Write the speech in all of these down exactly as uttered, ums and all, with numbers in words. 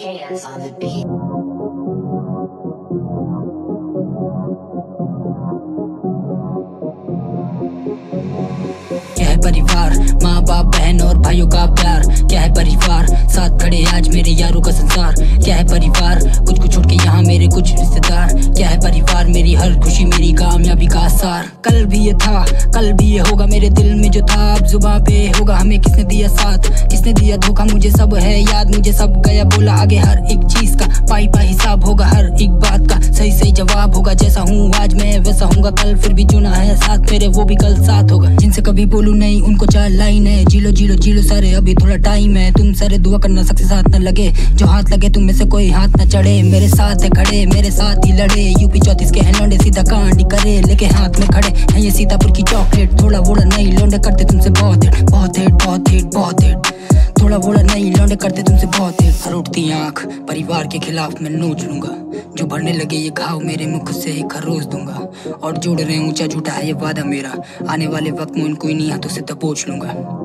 J S on the beat. क्या है परिवार, माँ बाप बहन और भाइयों का प्यार। क्या है परिवार, साथ खड़े आज मेरे यारों का संसार। क्या है परिवार, कुछ कुछ छोड़ के यहाँ मेरे कुछ रिश्तेदार। क्या है परिवार, मेरी हर खुशी मेरी कामयाबी का आसार। कल भी ये था, कल भी ये होगा, मेरे दिल में जो था अब जुबां पे होगा। हमें किसने दिया साथ, किसने दिया धोखा, मुझे सब है याद, मुझे सब गया बोला। आगे हर एक चीज का पाई पाई हिसाब होगा, हर एक बात का सही सही जवाब होगा। जैसा हूँ आज मैं वैसा हूँगा कल, फिर भी चुना है साथ मेरे वो भी कल साथ होगा। जिनसे कभी बोलूँ नहीं उनको चार लाइन है, जीलो जीलो जीलो सारे अभी थोड़ा टाइम है। तुम सारे दुआ करना सक्सेस हाथ न लगे, जो हाथ लगे तुम में से कोई हाथ न चढ़े। मेरे साथ है खड़े, मेरे साथ ही लड़े, यूपी चौतीस के हैं लौंडे, सीधा कांडी करे लेके हाथ में खड़े हैं ये सीतापुर की चॉकलेट। थोड़ा वोड़ा नहीं लौंडे करते तुमसे बहुत हिट, बहुत हिट, बहुत हिट, बहुत हिट। थोड़ा वोड़ा नहीं लौंडे करते तुमसे बहुत हिट। हर उठती आँख परिवार के खिलाफ मैं नोच लूंगा, जो भरने लगे ये घाव मेरे मुख से ही खरोच दूंगा। और जोड़ रहे ऊंचा झूठा है ये वादा मेरा, आने वाले वक्त में उनको इन्हीं हाथों से दबोच लूंगा।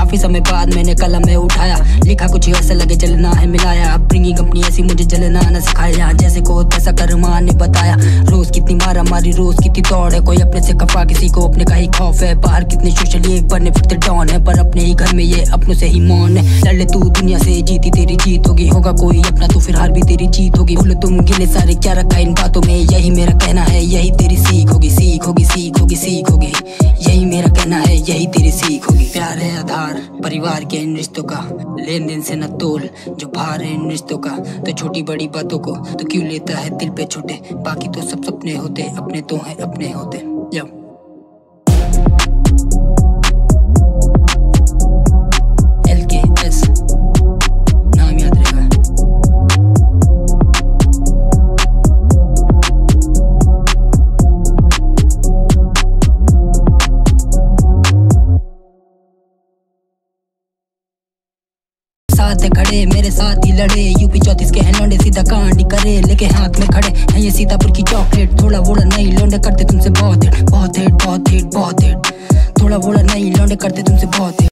काफी समय बाद मैंने कलम में उठाया, लिखा कुछ ऐसा लगे जलना है मिलाया। अपनी कंपनी ऐसी मुझे जलना न सिखाया, जैसे को तैसा कर्मा ने बताया। रोज कितनी मारा मारी, रोज कितनी दौड़ है, कोई अपने से खफा, किसी को अपने का ही खौफ है। बाहर कितने सोशल एक बनने फिरते डॉन है, पर अपने ही घर में ये अपनों से ही मौन है। लड़ ले तू दुनिया से, जीती तेरी जीत होगी, होगा कोई अपना तो फिर हार भी तेरी जीत होगी। बोलो तुम गिले सारे, क्या रखा इन बातों में, यही मेरा कहना है यही तेरी सीख होगी, सीख होगी, सीख होगी, सीख होगी, यही मेरा कहना है यही तेरी सीख होगी। प्यार है आधार परिवार के इन रिश्तों का, लेन देन से न तोल जो भार है इन रिश्तों का। तो छोटी बड़ी बातों को तो क्यों लेता है दिल पे छोटे, बाकी तो सब सपने होते, अपने तो हैं अपने होते। या साथ है खड़े, मेरे साथ ही लड़े, यूपी चौतीस के हैं लौंडे, सीधा कांडी करे लेके हाथ में खड़े हैं ये सीतापुर की चॉकलेट। थोड़ा वोड़ा नहीं लौंडे करते तुमसे बहुत हिट, बहुत हिट, बहुत हिट, बहुत हिट। थोड़ा वोड़ा नहीं लौंडे करते तुमसे बहुत हिट।